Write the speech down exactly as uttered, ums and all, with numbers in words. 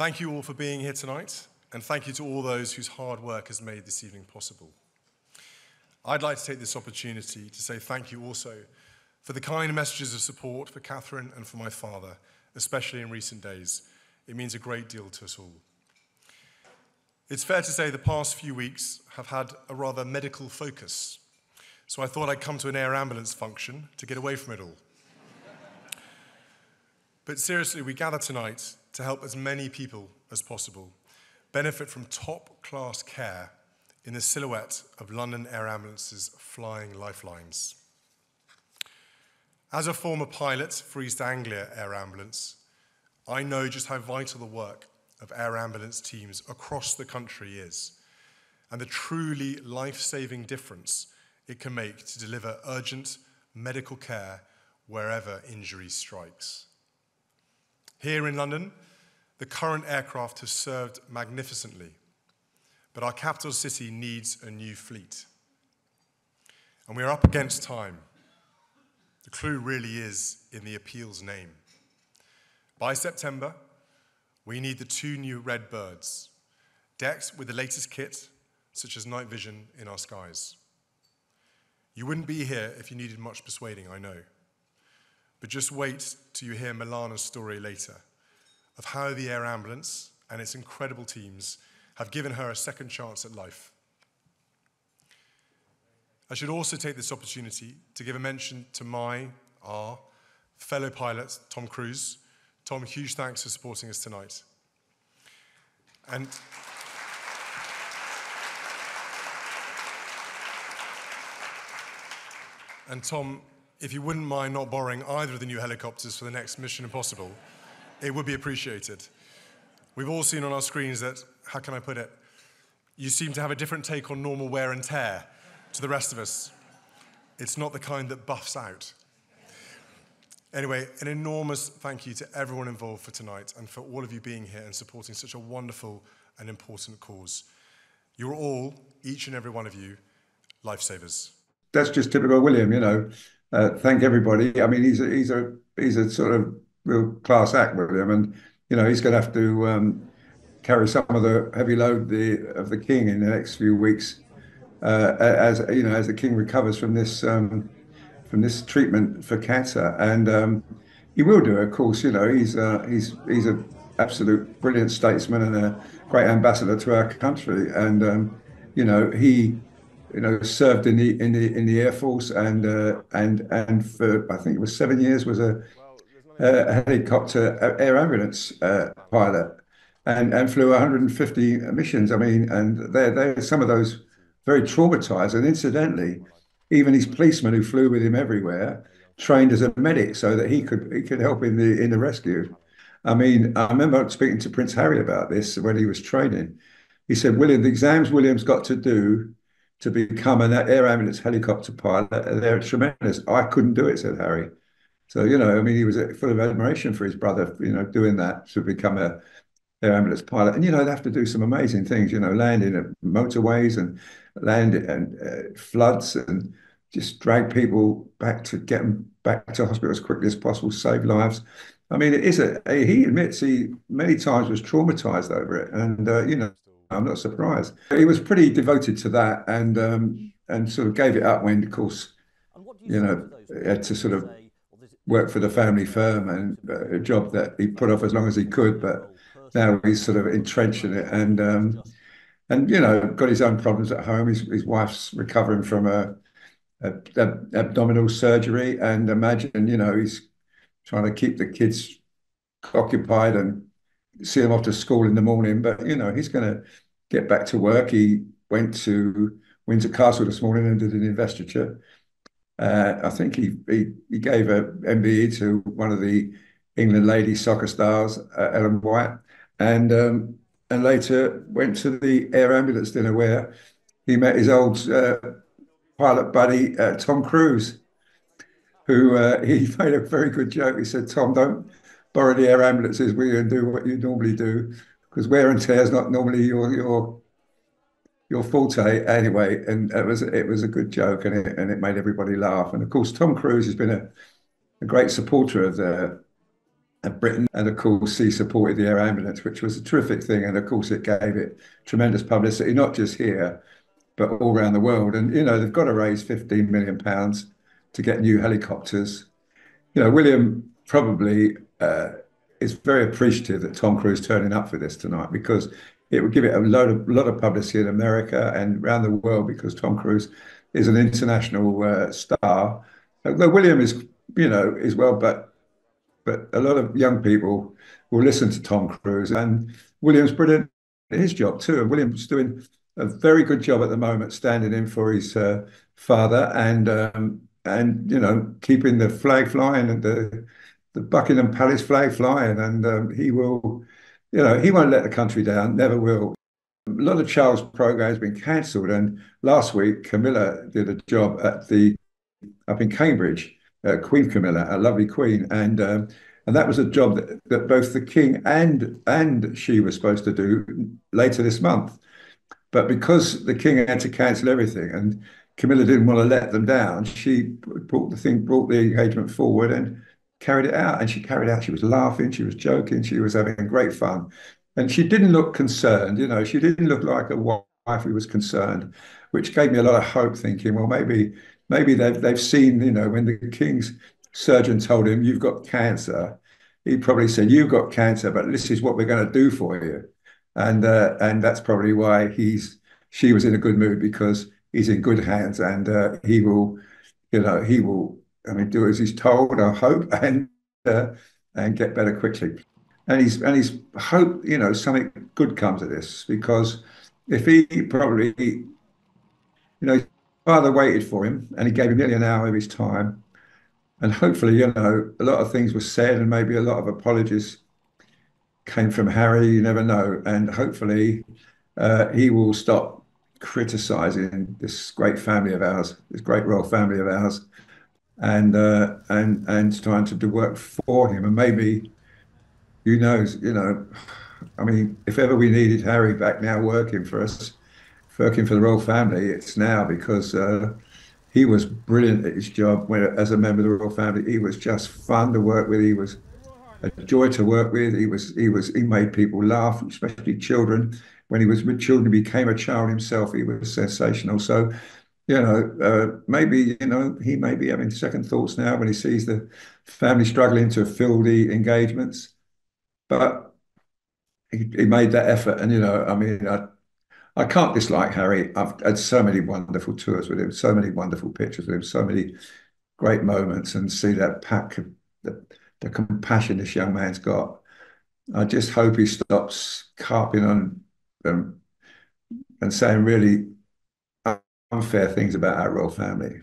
Thank you all for being here tonight, and thank you to all those whose hard work has made this evening possible. I'd like to take this opportunity to say thank you also for the kind messages of support for Catherine and for my father, especially in recent days. It means a great deal to us all. It's fair to say the past few weeks have had a rather medical focus, so I thought I'd come to an air ambulance function to get away from it all. But seriously, we gather tonight to help as many people as possible benefit from top-class care in the silhouette of London Air Ambulance's flying lifelines. As a former pilot for East Anglia Air Ambulance, I know just how vital the work of air ambulance teams across the country is, and the truly life-saving difference it can make to deliver urgent medical care wherever injury strikes. Here in London, the current aircraft has served magnificently, but our capital city needs a new fleet. And we are up against time. The clue really is in the appeal's name. By September, we need the two new Redbirds, decked with the latest kit, such as night vision in our skies. You wouldn't be here if you needed much persuading, I know. But just wait till you hear Milana's story later, of how the Air Ambulance and its incredible teams have given her a second chance at life. I should also take this opportunity to give a mention to my, our, fellow pilot, Tom Cruise. Tom, huge thanks for supporting us tonight. And, and Tom, if you wouldn't mind not borrowing either of the new helicopters for the next Mission Impossible, it would be appreciated. We've all seen on our screens that, how can I put it, you seem to have a different take on normal wear and tear to the rest of us. It's not the kind that buffs out. Anyway, an enormous thank you to everyone involved for tonight and for all of you being here and supporting such a wonderful and important cause. You're all, each and every one of you, lifesavers. That's just typical William, you know. Uh, thank everybody. I mean, he's a, he's a he's a sort of real class act, William, and you know he's going to have to um, carry some of the heavy load the, of the King in the next few weeks, uh, as you know, as the King recovers from this. Um, from this treatment for cancer, and um, he will do it, of course. You know, he's uh, he's he's an absolute brilliant statesman and a great ambassador to our country. And um, you know, he you know served in the in the in the Air Force, and uh, and and for I think it was seven years was a, a helicopter a air ambulance uh, pilot, and and flew one hundred fifty missions. I mean, and they're, they're some of those very traumatized, and incidentally. Even his policeman who flew with him everywhere trained as a medic so that he could he could help in the in the rescue. I mean, I remember speaking to Prince Harry about this when he was training. He said, William, the exams William's got to do to become an air ambulance helicopter pilot, they're tremendous. I couldn't do it, said Harry. So, you know, I mean, he was full of admiration for his brother, you know, doing that to become a air ambulance pilot. And, you know, they have to do some amazing things, you know, landing at motorways and land and uh, floods and just drag people back to get them back to hospital as quickly as possible, save lives. I mean, it is a, a he admits he many times was traumatized over it. And, uh, you know, I'm not surprised. He was pretty devoted to that and um, and sort of gave it up when, of course, you know, had to sort of work for the family firm and a job that he put off as long as he could. But now he's sort of entrenched in it and, um, and you know, got his own problems at home. His, his wife's recovering from a, a, a abdominal surgery, and imagine, you know, he's trying to keep the kids occupied and see them off to school in the morning. But, you know, he's going to get back to work. He went to Windsor Castle this morning and did an investiture. Uh, I think he, he, he gave a M B E to one of the England ladies soccer stars, uh, Ellen White. And um, and later went to the air ambulance dinner where he met his old uh, pilot buddy uh, Tom Cruise, who uh, he made a very good joke. He said, "Tom, don't borrow the air ambulances, will you, and do what you normally do, because wear and tear is not normally your your your forte anyway." And it was it was a good joke, and it and it made everybody laugh. And of course, Tom Cruise has been a, a great supporter of the and Britain, and of course he supported the air ambulance, which was a terrific thing, and of course it gave it tremendous publicity, not just here but all around the world. And you know, they've got to raise fifteen million pounds to get new helicopters. You know, William probably uh, is very appreciative that Tom Cruise turning up for this tonight, because it would give it a load of, lot of publicity in America and around the world, because Tom Cruise is an international uh, star. Although William is, you know, as well, but but a lot of young people will listen to Tom Cruise, and William's brilliant at his job too. And William's doing a very good job at the moment, standing in for his uh, father, and um, and you know, keeping the flag flying and the the Buckingham Palace flag flying. And um, he will, you know, he won't let the country down, never will. A lot of Charles programmes have been cancelled, and last week Camilla did a job at the up in Cambridge, uh, Queen Camilla, a lovely queen, and um, and that was a job that, that both the king and and she were supposed to do later this month, but because the king had to cancel everything and Camilla didn't want to let them down, she brought the thing, brought the engagement forward and carried it out. And she carried out. She was laughing, she was joking, she was having great fun, and she didn't look concerned. You know, she didn't look like a wife who was concerned, which gave me a lot of hope, thinking, well, maybe. Maybe they've, they've seen, you know, when the king's surgeon told him, you've got cancer, he probably said, you've got cancer, but this is what we're going to do for you. And uh, and that's probably why he's she was in a good mood, because he's in good hands, and uh, he will, you know, he will, I mean, do as he's told, I hope, and uh, and get better quickly. And he's, and he's hope, you know, something good comes of this, because if he probably, you know, father waited for him, and he gave him nearly an hour of his time, and hopefully, you know, a lot of things were said, and maybe a lot of apologies came from Harry, you never know, and hopefully uh, he will stop criticising this great family of ours, this great royal family of ours, and uh, and and trying to do work for him. And maybe, who knows, you know, I mean, if ever we needed Harry back now working for us, working for the royal family, it's now, because uh, he was brilliant at his job when, as a member of the royal family. He was just fun to work with. He was a joy to work with. He was, he was, he made people laugh, especially children. When he was with children, he became a child himself. He was sensational. So, you know, uh, maybe, you know, he may be having second thoughts now when he sees the family struggling to fill the engagements. But he, he made that effort, and you know, I mean, I. I can't dislike Harry. I've had so many wonderful tours with him, so many wonderful pictures with him, so many great moments, and see that pack, the, the compassion this young man's got. I just hope he stops carping on um, and saying really unfair things about our royal family.